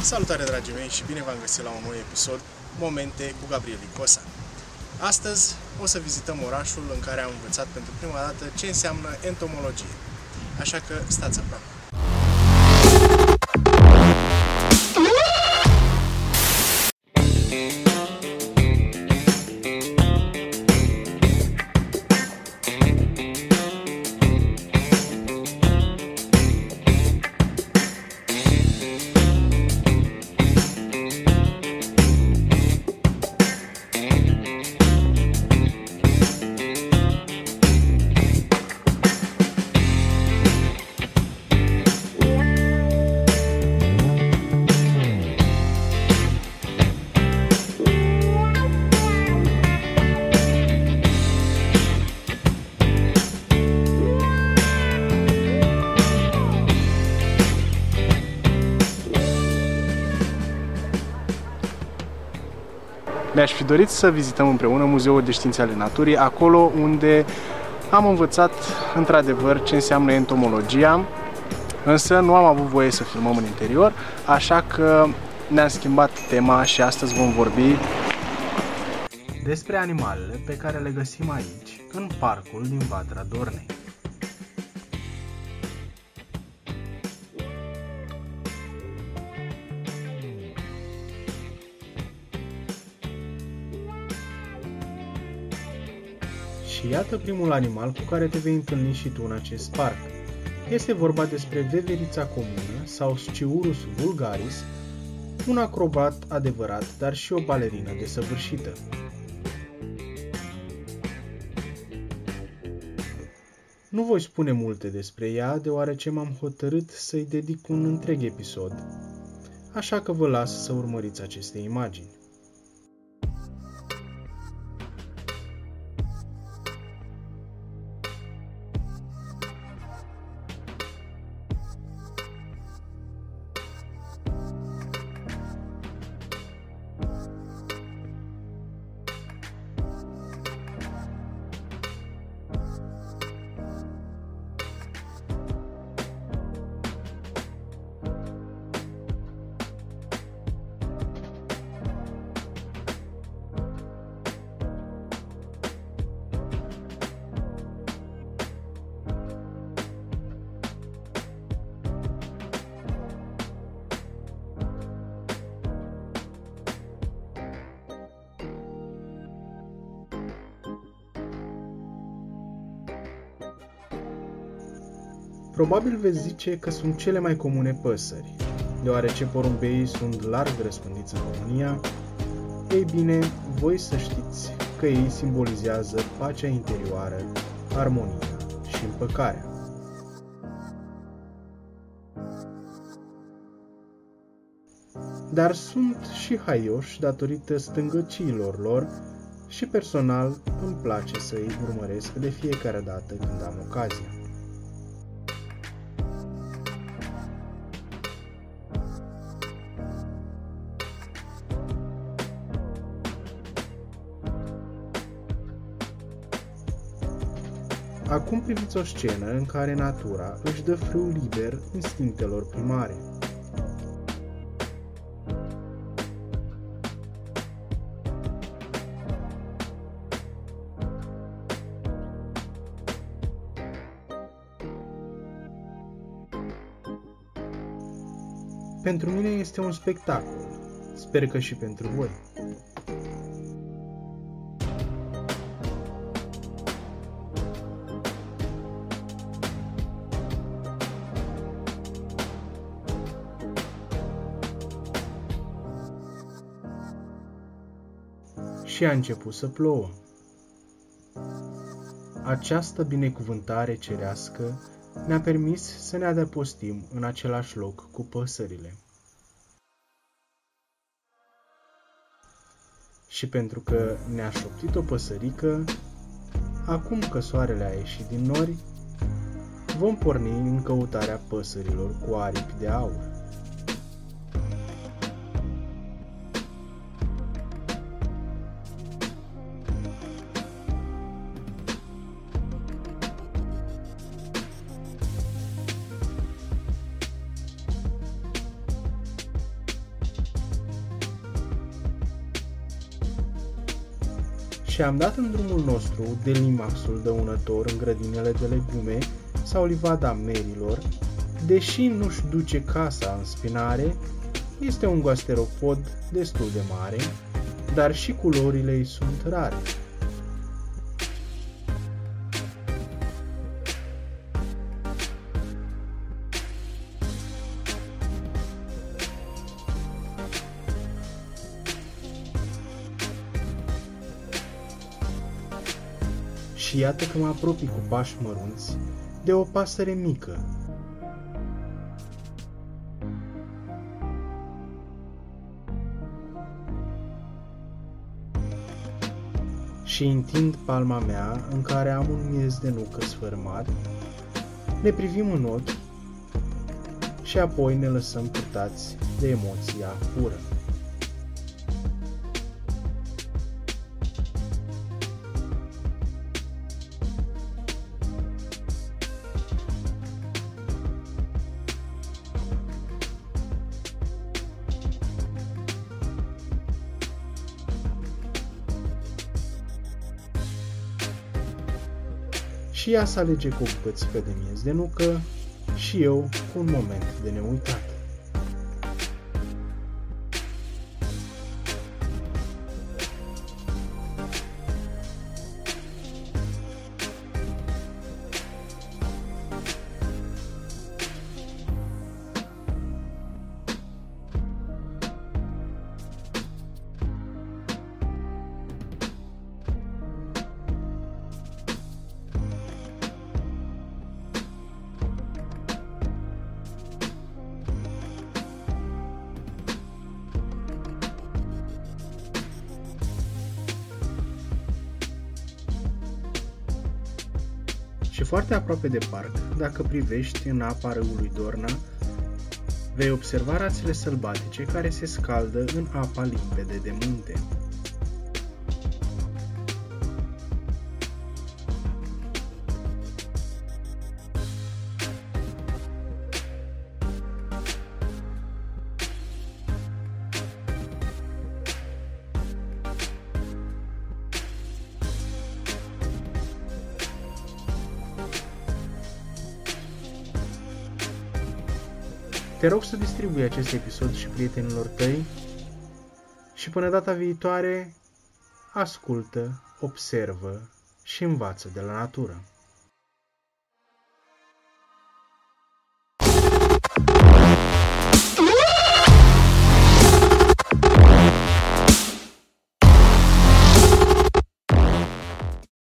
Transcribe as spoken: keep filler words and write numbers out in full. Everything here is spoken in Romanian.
Salutare, dragii mei, și bine v-am găsit la un nou episod Momente cu Gabriel Lycosa. Astăzi o să vizităm orașul în care am învățat pentru prima dată ce înseamnă entomologie. Așa că stați aproape. Mi-aș fi dorit să vizităm împreună Muzeul de Științe ale Naturii, acolo unde am învățat într-adevăr ce înseamnă entomologia, însă nu am avut voie să filmăm în interior, așa că ne-am schimbat tema și astăzi vom vorbi despre animalele pe care le găsim aici, în parcul din Vatra Dornei. Și iată primul animal cu care te vei întâlni și tu în acest parc. Este vorba despre veverița comună sau Sciurus vulgaris, un acrobat adevărat, dar și o balerină desăvârșită. Nu voi spune multe despre ea, deoarece m-am hotărât să-i dedic un întreg episod, așa că vă las să urmăriți aceste imagini. Probabil veți zice că sunt cele mai comune păsări, deoarece porumbeii sunt larg răspândiți în România. Ei bine, voi să știți că ei simbolizează pacea interioară, armonia și împăcarea. Dar sunt și haioși datorită stângăciilor lor și personal îmi place să îi urmăresc de fiecare dată când am ocazia. Acum priviți o scenă în care natura își dă frâu liber instinctelor primare. Pentru mine este un spectacol. Sper că și pentru voi. Și a început să plouă. Această binecuvântare cerească ne-a permis să ne adăpostim în același loc cu păsările. Și pentru că ne-a șoptit o păsărică, acum că soarele a ieșit din nori, vom porni în căutarea păsărilor cu aripi de aur. Și am dat în drumul nostru delmimaxul dăunător în grădinele de legume sau livada merilor, deși nu-și duce casa în spinare, este un gasteropod destul de mare, dar și culorile ei sunt rare. Și iată că mă apropii cu pași mărunți de o pasăre mică. Și întind palma mea, în care am un miez de nucă sfârmat, ne privim în ochi și apoi ne lăsăm purtați de emoția pură. Și ea se alege cu o bucățică de miez de nucă și eu cu un moment de neuitat. Și foarte aproape de parc, dacă privești în apa râului Dorna, vei observa rațele sălbatice care se scaldă în apa limpede de munte. Te rog să distribui acest episod și prietenilor tăi și până data viitoare, ascultă, observă și învață de la natură.